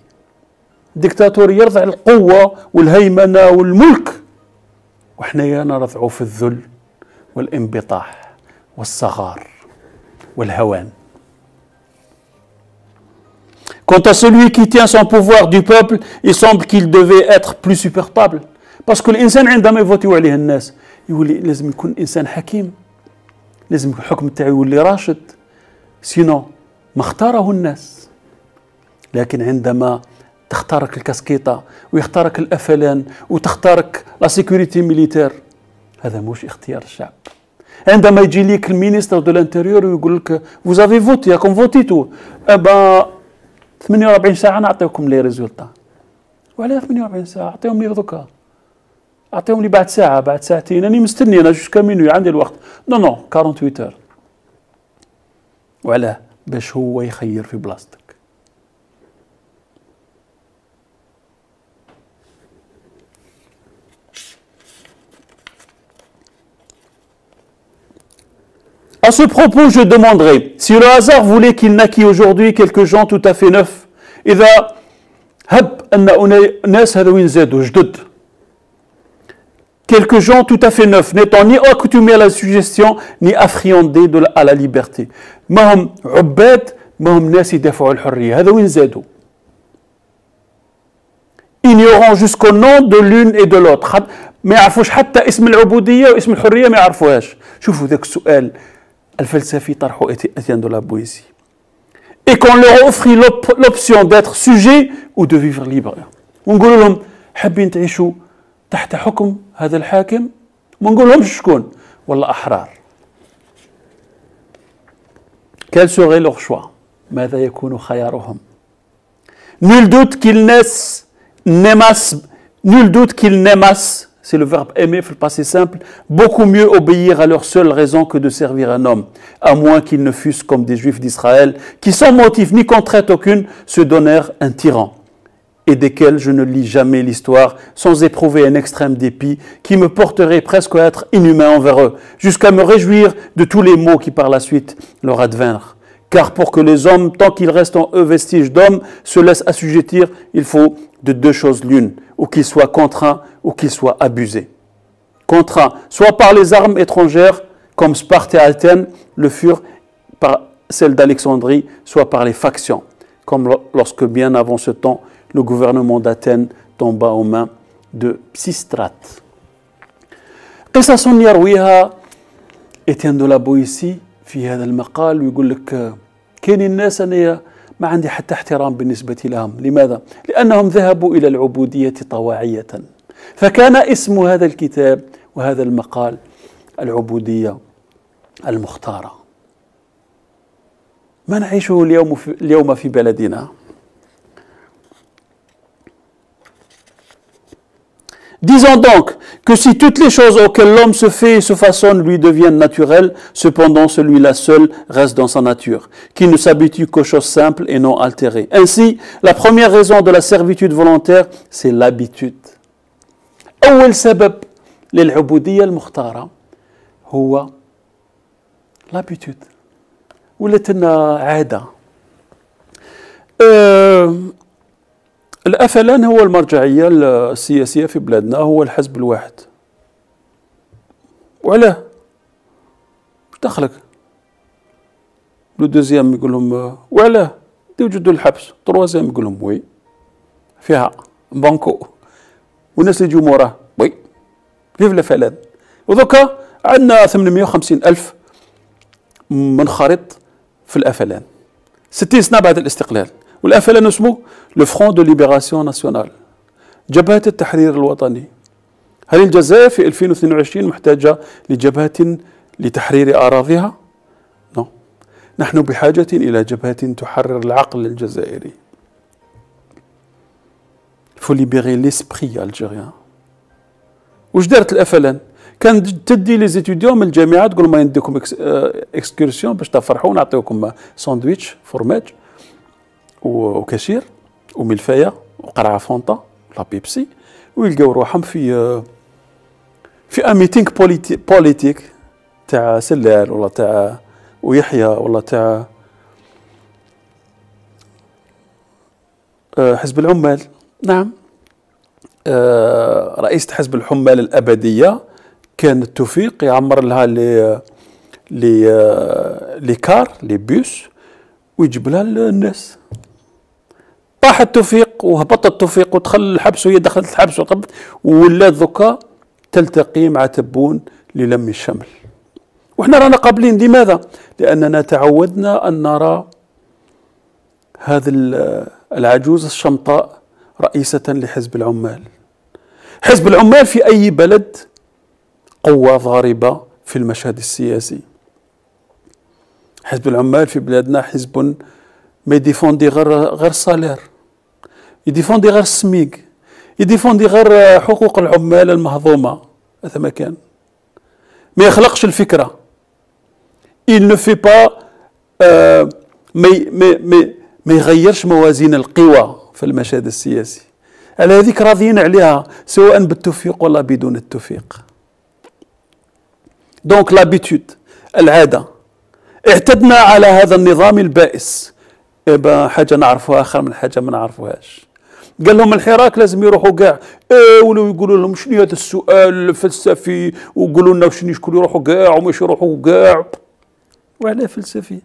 الدكتاتور يرضع القوة والهيمنة والملك، وحنايا نرضعوا في الذل والانبطاح والصغار والهوان. Quant à celui qui tient son pouvoir du peuple, il semble qu'il devait être plus supportable. Parce que الإنسان عندما يفوتيو عليه الناس يولي لازم يكون إنسان حكيم، لازم الحكم تاعو يولي راشد، سينو ما اختاره الناس. لكن عندما تختارك الكاسكيطة ويختارك الأفلان وتختارك لا سيكوريتي ميليتير هذا مش اختيار الشعب. عندما يجي ليك المينيستر دو لانتيريور ويقول لك vous avez voté راكم فوتيتو، ابا 48 ساعه نعطيكم لي ريزولتا. وعلاه 48 ساعه؟ عطيهم لي دوكا، عطيهم لي بعد ساعه بعد ساعتين، راني مستني انا جوسكا مينوي عندي الوقت. نو نو 48 اور. وعلاه؟ باش هو يخير في بلاصتك. À ce propos, je demanderai si le hasard voulait qu'il naquît aujourd'hui quelques gens tout à fait neufs. إذا هب أن أناس هذوين زادوا جدد. Quelques gens tout à fait neufs, n'étant ni accoutumés à la suggestion, ni affriandés à la liberté. ماهم عباد، ماهم ناس يدافعوا الحرية، هذوين زادوا. Ignorant jusqu'au nom de l'une et de l'autre. ما يعرفوش حتى اسم العبودية واسم الحرية ما يعرفوهاش. شوفوا ذاك السؤال الفلسفي طرحه Étienne de la Boétie. Et qu'on leur offrit l'option d'être sujet ou de vivre libre. ونقول لهم حابين تعيشوا تحت حكم هذا الحاكم؟ ما نقولهمش شكون، والله أحرار. Quel serait leur choix? ماذا يكون خيارهم؟ Nul doute qu'ils n'aimassent, nul doute qu'ils n'aimassent, c'est le verbe aimer, le passé simple, beaucoup mieux obéir à leur seule raison que de servir un homme, à moins qu'ils ne fussent comme des juifs d'Israël, qui sans motif ni contrainte aucune se donnèrent un tyran, et desquels je ne lis jamais l'histoire sans éprouver un extrême dépit qui me porterait presque à être inhumain envers eux, jusqu'à me réjouir de tous les maux qui par la suite leur advinrent. Car pour que les hommes, tant qu'ils restent en eux vestiges d'hommes, se laissent assujettir, il faut de deux choses l'une, ou qu'ils soient contraints, ou qu'ils soient abusés. Contraints, soit par les armes étrangères, comme Sparte et Athènes le furent par celles d'Alexandrie, soit par les factions, comme lorsque bien avant ce temps, le gouvernement d'Athènes tomba aux mains de Psistrate. قصص يرويها إتيان دو لابويسي في هذا المقال، ويقول لك كاين الناس أنا ما عندي حتى احترام بالنسبة لهم. لماذا؟ لأنهم ذهبوا إلى العبودية طواعية. فكان اسم هذا الكتاب وهذا المقال العبودية المختارة. ما نعيشه اليوم في بلدنا. Disons donc que si toutes les choses auxquelles l'homme se fait et se façonne lui deviennent naturelles, cependant celui-là seul reste dans sa nature, qui ne s'habitue qu'aux choses simples et non altérées. Ainsi, la première raison de la servitude volontaire, c'est l'habitude. أول سبب للعبودية المختارة هو l'habitude. ولات لنا عادة. الأفلان هو المرجعية السياسية في بلادنا، هو الحزب الواحد. وعلاه؟ دخلك لو دوزيام يقول لهم وعلاه؟ يوجدوا الحبس. تروازيام يقول لهم وي فيها بانكو، والناس اللي يجوا موراه وي فيف الأفلان. ودوكا عندنا 850,000 منخرط في الأفلان 60 سنة بعد الاستقلال. والأفلان اسمه لو فرون دو ليبيراسيون ناسيونال، جبهة التحرير الوطني. هل الجزائر في 2022 محتاجة لجبهة لتحرير أراضيها؟ نو، نحن بحاجة إلى جبهة تحرر العقل الجزائري. فو ليبيري ليسبري الجيريان. واش دارت الأفلان؟ كانت تدي لي زيتيديون من الجامعة تقول ما نديكم اكسكيرسيون باش تفرحوا، نعطيكم ساندويتش فورماج وكاشير وملفايه وقرعه فونطا لا بيبسي، ويلقاو روحهم في ان ميتينغ بوليتيك تاع سلال ولا تاع ويحيى ولا تاع حزب العمال. نعم، رئيسة حزب العمال الأبدية كانت توفيق يعمر لها لي كار لي بوس ويجيب لها الناس. راح التوفيق وهبط التوفيق ودخل الحبس، وهي دخلت الحبس وطبت، ولا ذكا تلتقي مع تبون للم الشمل. وإحنا رانا قابلين. لماذا؟ لأننا تعودنا أن نرى هذا العجوز الشمطاء رئيسة لحزب العمال. حزب العمال في أي بلد قوة ضاربة في المشهد السياسي. حزب العمال في بلادنا حزب ما يديفوندي غير الصالير، يديفوندي غير السميك، يديفوندي غير حقوق العمال المهضومة. هذا ما كان، ما يخلقش الفكرة. il ne fait pas ما يغيرش موازين القوى في المشهد السياسي. على هذيك راضيين عليها سواء بالتوفيق ولا بدون التوفيق. دونك لابيتود، العادة، اعتدنا على هذا النظام البائس. حاجة نعرفوها آخر من حاجة ما نعرفوهاش. قال لهم الحراك لازم يروحوا كاع ولو يقولوا لهم شنو هذا السؤال الفلسفي وقولوا لنا شنو شكون يروحوا كاع ومش يروحوا كاع. وعلى فلسفي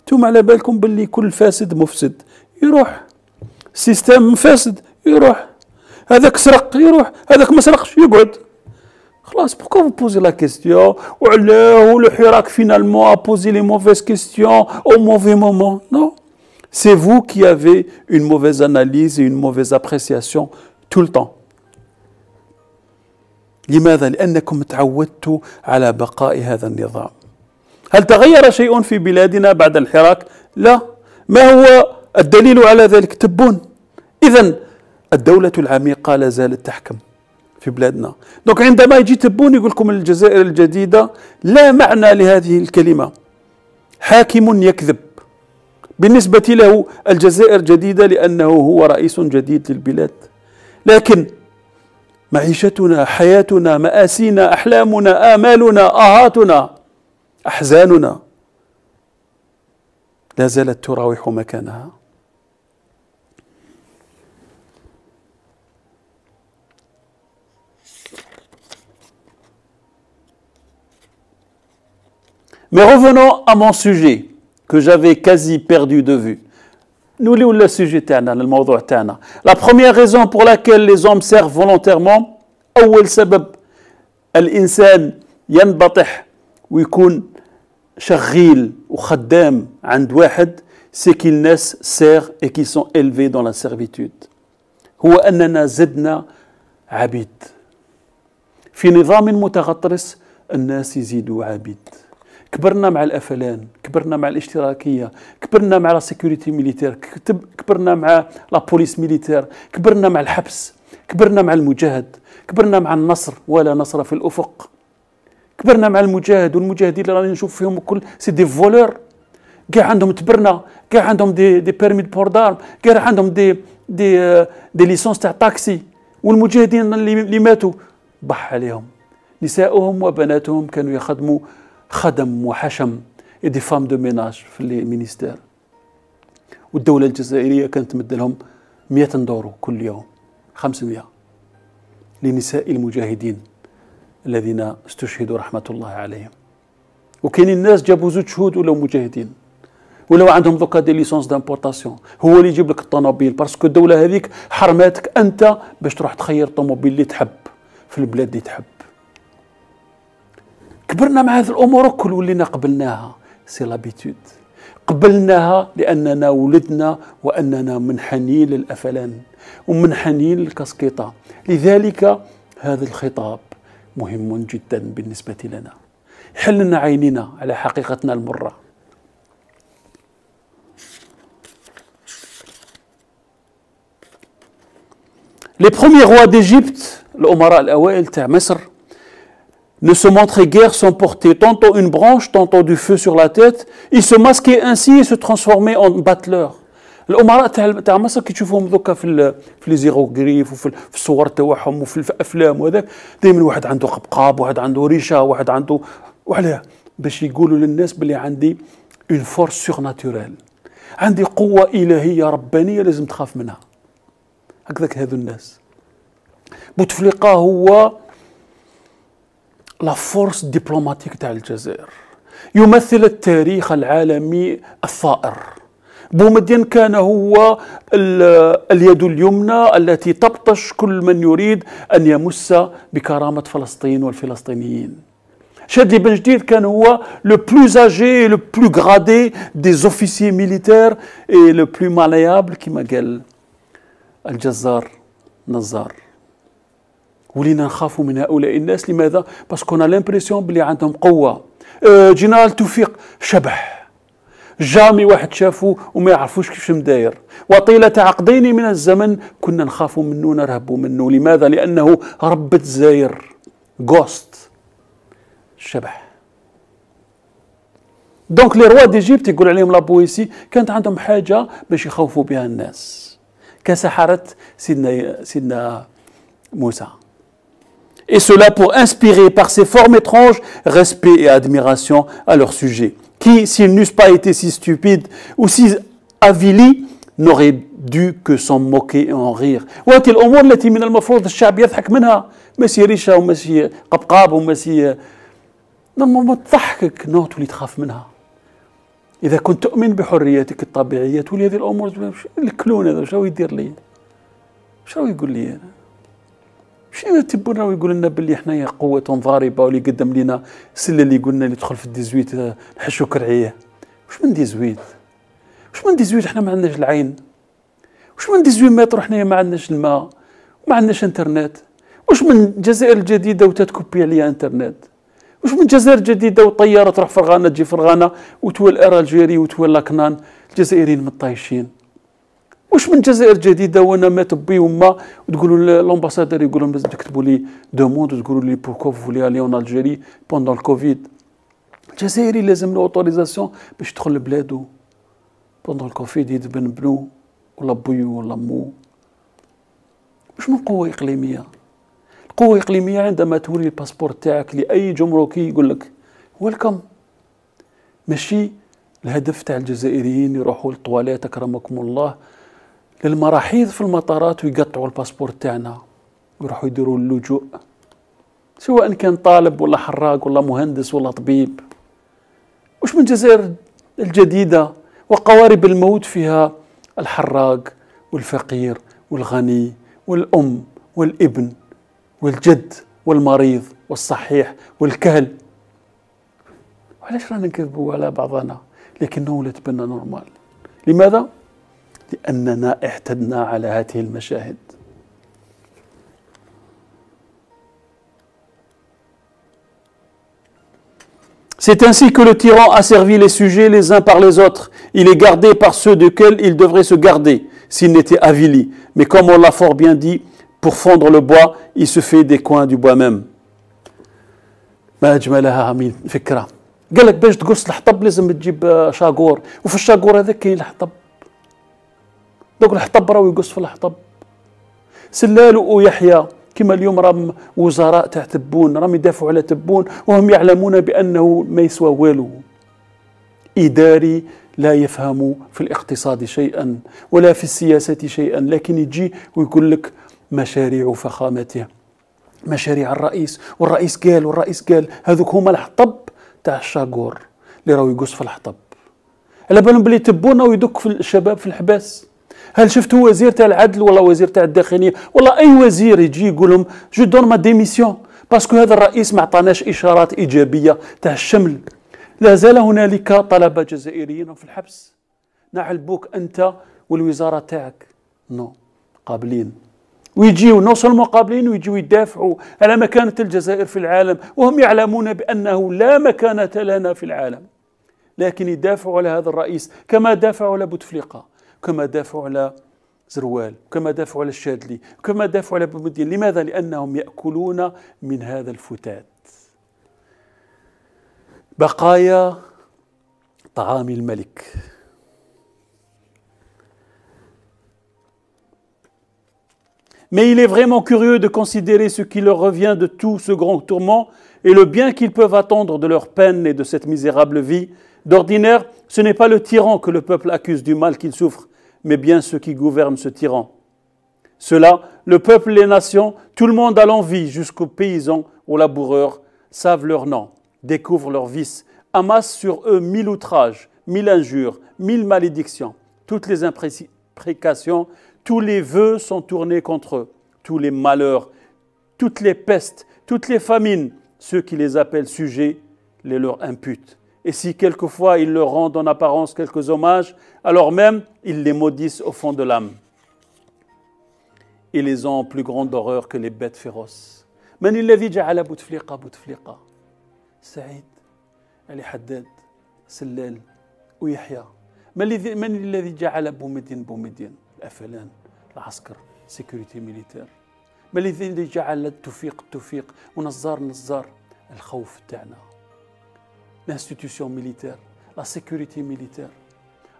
انتم على بالكم باللي كل فاسد مفسد يروح، سيستم فاسد يروح، هذاك سرق يروح، هذاك ما سرقش يقعد. خلاص بوكو فو بوزي لا كيستيون وعلاه الحراك فينالمون ا بوزي لي موفيز كيستيون او موفي مومون. نو c'est vous qui avez une mauvaise analyse et une mauvaise appréciation tout le temps. لماذا؟ لأنكم تعودتوا على بقاء هذا النظام. هل تغير شيء في بلادنا بعد الحراك؟ لا. ما هو الدليل على ذلك؟ تبون. إذن الدولة العميقة لا زالت تحكم في بلادنا. دونك عندما يجي تبون يقول لكم الجزائر الجديدة، لا معنى لهذه الكلمة. حاكم يكذب. بالنسبة له الجزائر جديدة لأنه هو رئيس جديد للبلاد، لكن معيشتنا، حياتنا، مآسينا، أحلامنا، آمالنا، آهاتنا، أحزاننا لا زالت تراوح مكانها. Mais revenons à mon sujet que j'avais quasi perdu de vue. Nous lisons le sujet تاعنا، الموضوع تاعنا. La première raison pour laquelle les hommes servent volontairement، أول سبب الإنسان ينبطح ويكون شغيل وخدام عند واحد، c'est qu'ils naissent serfs et qu'ils sont élevés dans la servitude. هو أننا زدنا عبيد. في نظام متغطرس الناس يزيدوا عبيد. كبرنا مع الافلان، كبرنا مع الاشتراكيه، كبرنا مع لا سيكوريتي ميليتير، كبرنا مع لا بوليس ميليتير، كبرنا مع الحبس، كبرنا مع المجاهد، كبرنا مع النصر ولا نصر في الافق. كبرنا مع المجاهد والمجاهدين اللي راني نشوف فيهم الكل سي دي فولور، كاع عندهم تبرنا، كاع عندهم دي بيرمي بور دارم، كاع عندهم دي ليسونس تاع طاكسي. والمجاهدين اللي ماتوا بح عليهم، نساؤهم وبناتهم كانوا يخدموا خدم وحشم دي فام دو ميناج في المينيستير، والدولة الجزائرية كانت تمد لهم 100 دورو كل يوم، 500 لنساء المجاهدين الذين استشهدوا رحمة الله عليهم. وكاين الناس جابوا زوج شهود ولاو مجاهدين، ولاو عندهم دوكا دي ليسونس دامبورتاسيون، هو اللي يجيب لك الطوموبيل باسكو الدولة هذيك حرماتك أنت باش تروح تخير الطوموبيل اللي تحب في البلاد اللي تحب. كبرنا مع هذه الامور الكل ولينا قبلناها، سي لابيتود. قبلناها لاننا ولدنا واننا منحنين للافلان ومنحنين للكسكيطه. لذلك هذا الخطاب مهم جدا بالنسبه لنا، يحل لنا عينينا على حقيقتنا المره. لي بروميير روا ديجيبت، الامراء الاوائل تاع مصر، ne se montraient guère sans porter tantôt une branche, tantôt du feu sur la tête. Ils se masquaient ainsi et se transformaient en battleurs. الأمراء تاع مصر كي تشوفهم ذوكا في الزيروغريف وفي الصور تاعهم وفي الأفلام وهذاك، دائما واحد عنده قبقاب، واحد عنده ريشة، واحد عنده، وعلاه باش يقولوا للناس بلي عندي اون فورس سورناتوريل، عندي قوة إلهية ربانية لازم تخاف منها. هكذاك هذو الناس. بوتفليقة هو لا فورس دبلوماتيك تاع الجزائر، يمثل التاريخ العالمي الثائر. بومدين كان هو اليد اليمنى التي تبطش كل من يريد أن يمس بكرامة فلسطين والفلسطينيين. شادلي بن جديد كان هو لو بلوز اجي، لو بلو غرادي دي زوفيسيي ميليتير، اي لو بلو ماليابل كيما قال الجزار نزار. ولينا نخافوا من هؤلاء الناس. لماذا؟ باسكو انا لامبريسيون بلي عندهم قوه. جنرال توفيق شبح جامي واحد شافه وما يعرفوش كيفاش مداير، وطيله عقدين من الزمن كنا نخافوا منه ونرهبوا منه. لماذا؟ لانه ربة زاير غوست الشبح. دونك لي روا ديجيبت يقول عليهم لا بويسي كانت عندهم حاجه باش يخوفوا بها الناس كسحره سيدنا موسى. Et cela pour inspirer par ces formes étranges respect et admiration à leur sujet, qui, s'ils n'eussent pas été si stupides ou si avilis, n'auraient dû que s'en moquer et en rire. وهذه الأمور التي من المفروض الشعب يضحك منها، ماشي ريشة وماشي قبقاب وماشي ما تضحكك، نو تولي تخاف منها. إذا كنت تؤمن بحريتك الطبيعية تولي هذه الأمور الكلون هذا شنو يدير لي؟ شنو يقول لي أنا؟ شنو تبونا ويقول لنا باللي حنايا قوة ضاربة، واللي قدم لنا السلة اللي قلنا اللي تدخل في الديزويت الحشو كرعية. واش من ديزويت؟ واش من ديزويت حنا ما عندناش العين؟ واش من ديزويت متر حنايا ما عندناش الماء وما عندناش انترنت؟ واش من الجزائر الجديدة وتتكبي عليها انترنت؟ واش من الجزائر الجديدة وطيارة تروح فرغانة تجي فرغانة وتوال الجيري وتوال لاكنان الجزائريين مطايشين؟ واش من جزائر جديده وانا ما تبي وما وتقولوا لومباسادور يقول لهم لازم تكتبوا لي دوموند وتقولوا لي بوركو فولي الي اون الجيري بوندون الكوفيد. الجزائري لازم له اوتوريزاسيون باش يدخل لبلادو بوندون الكوفيد يدبن بنو ولا بيو ولا مو. واش من قوه اقليميه؟ القوه الاقليميه عندما توري الباسبور تاعك لاي جمركي يقول لك ويلكم. ماشي الهدف تاع الجزائريين يروحوا للطواليت اكرمكم الله للمراحيض في المطارات ويقطعوا الباسبور تاعنا ويروحوا يديروا اللجوء، سواء كان طالب ولا حراق ولا مهندس ولا طبيب. واش من الجزائر الجديدة وقوارب الموت فيها الحراق والفقير والغني والأم والابن والجد والمريض والصحيح والكهل؟ وعلاش رانا نكذبوا على بعضنا؟ لكنه ولات بنا نورمال. لماذا؟ لأننا اعتدنا على هذه المشاهد. C'est ainsi que le tyran asservit les sujets les uns par les autres. Il est gardé par ceux desquels il devrait se garder s'il n'était avili. Mais comme on l'a fort bien dit, pour fondre le bois, il se fait des coins du bois même. ما أجملها من فكرة. قال لك باش تقص الحطب لازم تجيب شاقور، وفي الشاقور هذاك كاين الحطب. دوك الحطب راهو يقص في الحطب. سلال ويحيى كما اليوم راهم وزراء تاع تبون راهم يدافعوا على تبون وهم يعلمون بانه ما يسوى والو. اداري لا يفهم في الاقتصاد شيئا ولا في السياسه شيئا، لكن يجي ويقول لك مشاريع فخامته، مشاريع الرئيس، والرئيس قال والرئيس قال. هذوك هما الحطب تاع الشاقور اللي راهو يقص في الحطب. على بالهم بلي تبون راهو يدك في الشباب في الحباس. هل شفتوا وزير تاع العدل ولا وزير تاع الداخليه ولا اي وزير يجي يقول لهم جو دون ما ديميسيون باسكو هذا الرئيس ما عطاناش اشارات ايجابيه تاع الشمل؟ لا زال هنالك طلبه جزائريين في الحبس. نعلبوك انت والوزاره تاعك نو قابلين، ويجيو نو سولمون قابلين ويجيو يدافعوا على مكانه الجزائر في العالم وهم يعلمون بانه لا مكانه لنا في العالم، لكن يدافعوا على هذا الرئيس كما دافعوا على بوتفليقه، كما دافعوا على زروال، كما دافعوا على الشادلي، كما دافعوا على بومدين. لماذا؟ لأنهم يأكلون من هذا الفتات. بقايا طعام الملك. Mais il est vraiment curieux de considérer ce qui leur revient de tout ce grand tourment et le bien qu'ils peuvent attendre de leur peine et de cette misérable vie. D'ordinaire, ce n'est pas le tyran que le peuple accuse du mal qu'il souffre, mais bien ceux qui gouvernent ce tyran. Ceux-là, le peuple, les nations, tout le monde à l'envi, jusqu'aux paysans, aux laboureurs, savent leur nom, découvrent leurs vices, amassent sur eux 1000 outrages, 1000 injures, 1000 malédictions. Toutes les imprécations, tous les vœux sont tournés contre eux, tous les malheurs, toutes les pestes, toutes les famines, ceux qui les appellent sujets les leur imputent. Et si quelquefois ils leur rendent en apparence quelques hommages, alors même ils les maudissent au fond de l'âme. Ils les ont en plus grande horreur que les bêtes féroces. من الذي جعل بوتفليقة بوتفليقة؟ سعيد، علي حداد، سلال ويحيى. من الذي جعل بومدين بومدين؟ الأفلان، العسكر، سيكوريتي ميليتير. من الذي جعل التوفيق التوفيق ونزار نزار؟ الخوف تاعنا، l'institution militaire, la sécurité militaire.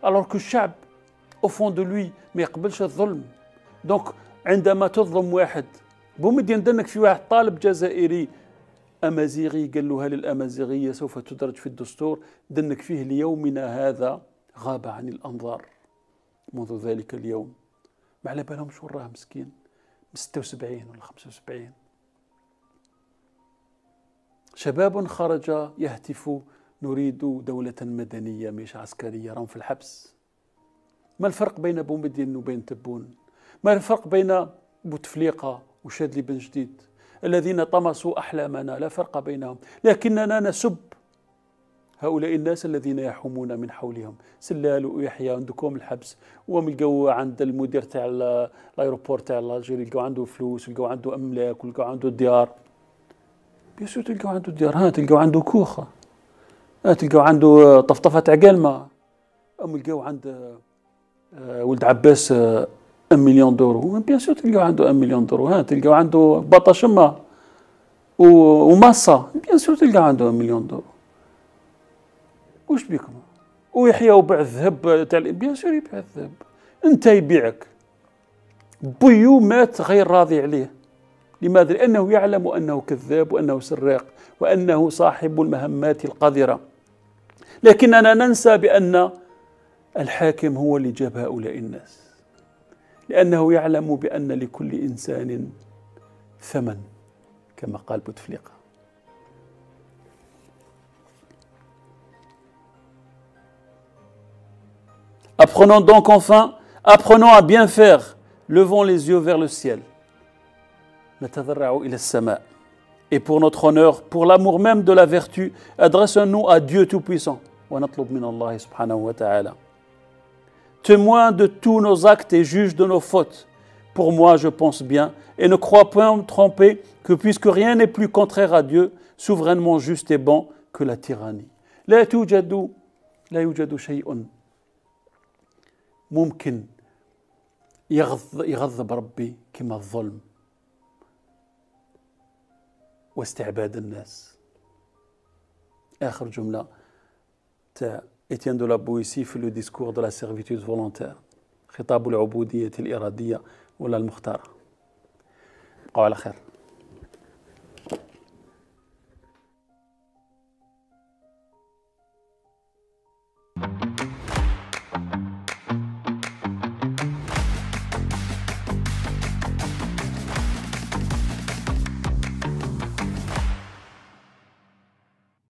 Alors que le peuple, au fond de lui, ما يقبلش الظلم. Donc, عندما تظلم واحد، بومدين دنك في واحد طالب جزائري أمازيغي قال له هل الأمازيغية سوف تدرج في الدستور، دنك فيه ليومنا هذا غاب عن الأنظار منذ ذلك اليوم. ما على بالهم شو راه مسكين، 76 ولا 75 شباب خرج يهتف نريد دولة مدنية مش عسكرية، راهم في الحبس. ما الفرق بين بومدين وبين تبون؟ ما الفرق بين بوتفليقة وشادلي بن جديد الذين طمسوا أحلامنا؟ لا فرق بينهم، لكننا نسب هؤلاء الناس الذين يحومون من حولهم. سلال ويحيى عندكم الحبس، وملقوا عند المدير تاع الايروبور تاع الجزائر، لقوا عنده فلوس، لقوا عنده املاك، ولقوا عنده ديار. بيسو تلقوا عنده ديار، ها تلقوا عنده كوخه، ها تلقوا عنده طفطفه تاع قالمه، ام لقوا عند ولد عباس 1 مليون دورو، بيان سور تلقاو عنده 1 مليون دورو، ها تلقاو عنده بطا شمه وماصه، بيان سور تلقاو عنده 1 مليون دورو. واش بيكم؟ ويحيى وباع الذهب تاع، بيان سور يبيع الذهب، انت يبيعك. بويو مات غير راضي عليه، لماذا؟ لأنه يعلم أنه كذاب وأنه سراق وأنه صاحب المهمات القذرة. لكننا ننسى بأن الحاكم هو اللي جاب هؤلاء الناس، لأنه يعلم بأن لكل إنسان ثمن كما قال بوتفليقة. Apprenons donc enfin, apprenons à bien faire, levons les yeux vers le ciel. نتضرع إلى السماء. Et pour notre honneur, pour l'amour même de la vertu, adressons-nous à Dieu Tout-Puissant. ونطلب من الله سبحانه وتعالى. Témoin de tous nos actes et juge de nos fautes. Pour moi, je pense bien et ne crois point me tromper que puisque rien n'est plus contraire à Dieu, souverainement juste et bon, que la tyrannie. لا يوجد شيء ممكن يغضب ربي كما الظلم واستعباد الناس. آخر جملة تاع Étienne de la Boétie في لو ديسكور دو لا سيرفيتود فولونتير، خطاب العبودية الإرادية ولا المختارة. بقاو على خير.